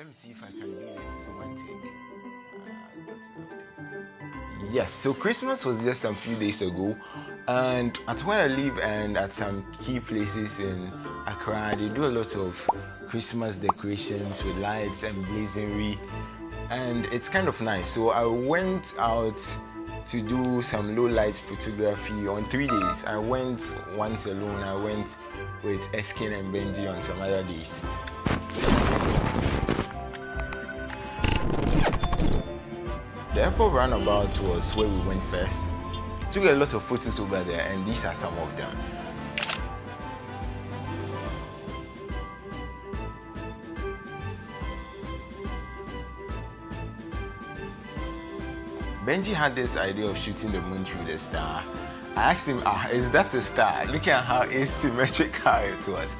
Let me see if I can do this in one take. Yes, so Christmas was just some few days ago, and at where I live and at some key places in Accra, they do a lot of Christmas decorations with lights and blazonry, and it's kind of nice. So I went out to do some low light photography on 3 days. I went once alone, I went with Eskin and Benji on some other days. The Apple roundabout was where we went first. Took a lot of photos over there, and these are some of them. Benji had this idea of shooting the moon through the star. I asked him, is that a star? Look at how asymmetrical it was.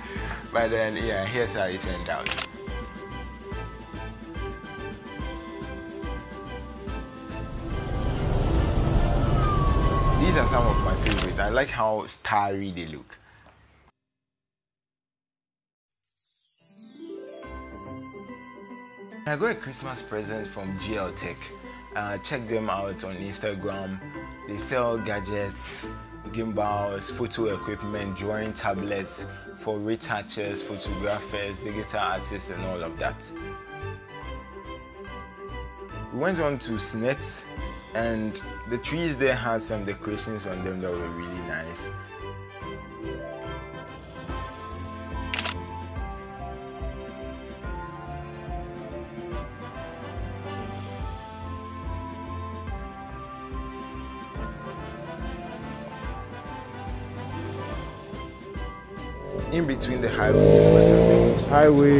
But then, yeah, here's how it turned out. These are some of my favorites. I like how starry they look. I got a Christmas present from gl Tech. Check them out on Instagram. They sell gadgets, gimbals, photo equipment, drawing tablets for retouchers, photographers, digital artists, and all of that. We went on to Snet, and the trees there had some decorations on them that were really nice. In between the highway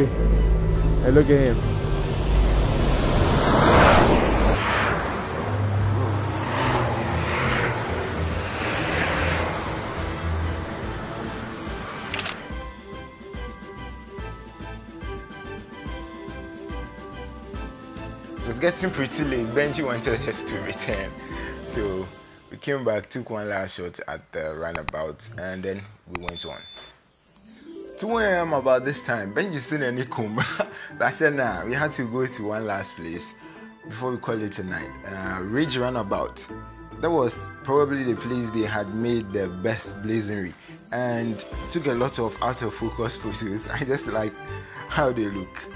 and look at him. It was getting pretty late. Benji wanted us to return, so we came back, took one last shot at the roundabout, and then we went on. 2 a.m. about this time, Benji seen any comb. But I said, nah, we had to go to one last place before we call it a night. Ridge Runabout. That was probably the place they had made the best blazonry, and took a lot of out of focus photos. I just like how they look.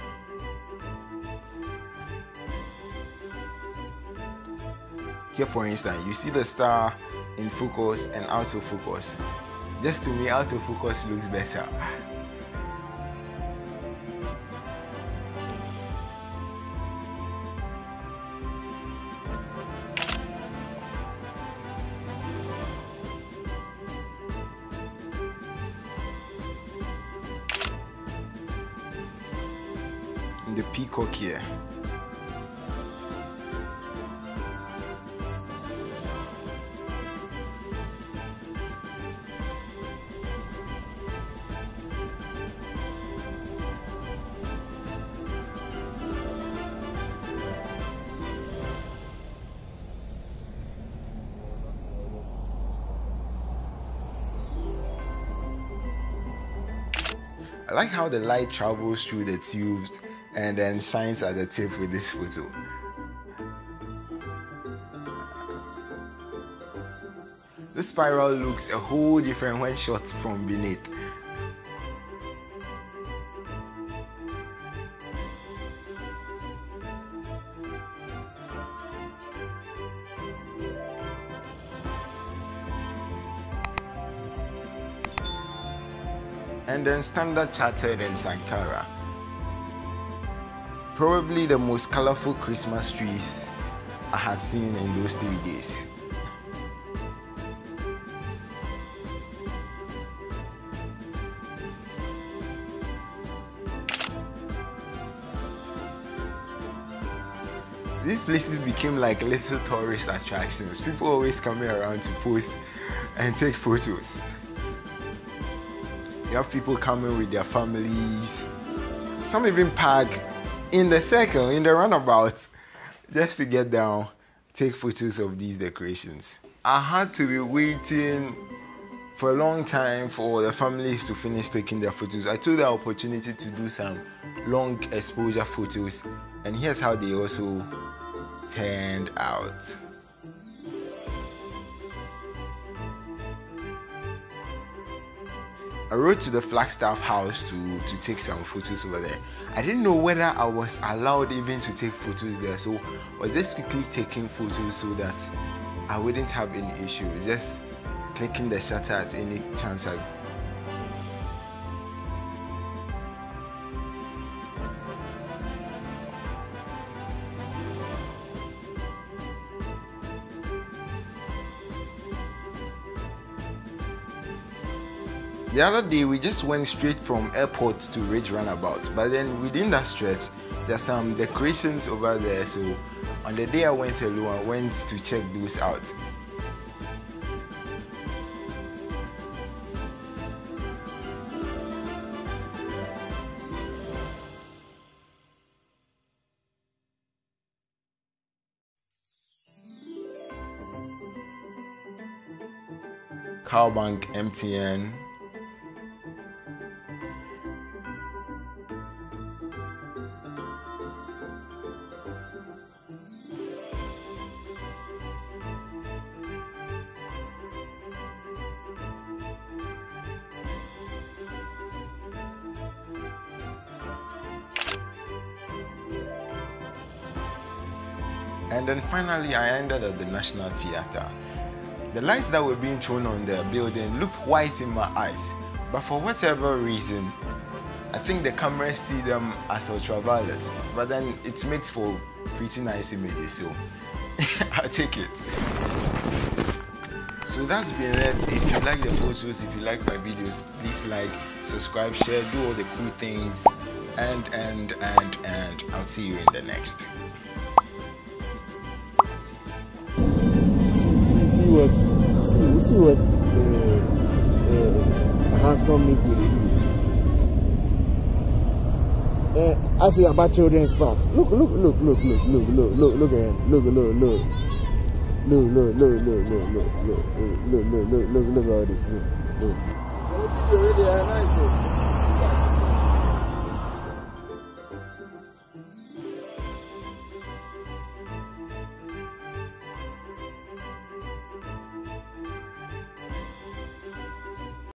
Here, for instance, you see the star in focus and out of focus. Just to me, out of focus looks better. The peacock here. I like how the light travels through the tubes and then shines at the tip with this photo. This spiral looks a whole different when shot from beneath. And then Standard Chartered and Sankara. Probably the most colorful Christmas trees I had seen in those 3 days. These places became like little tourist attractions. People always coming around to post and take photos. You have people coming with their families. Some even park in the circle, in the roundabout, just to get down, take photos of these decorations. I had to be waiting for a long time for the families to finish taking their photos. I took the opportunity to do some long exposure photos, and here's how they also turned out. I rode to the Flagstaff House to take some photos over there. I didn't know whether I was allowed even to take photos there, so I was just quickly taking photos so that I wouldn't have any issue, just clicking the shutter at any chance I... The other day we just went straight from airport to Ridge Runabout, but then within that stretch there's some decorations over there, so on the day I went alone I went to check those out. Calbank, MTN. And then finally I ended at the National Theater. The lights that were being thrown on the building looked white in my eyes, but for whatever reason, I think the cameras see them as ultraviolet, but then it makes for pretty nice images, so I'll take it. So that's been it. If you like the photos, if you like my videos, please like, subscribe, share, do all the cool things, and I'll see you in the next. See what a handsome make with you. I see about children's park. Look at all this.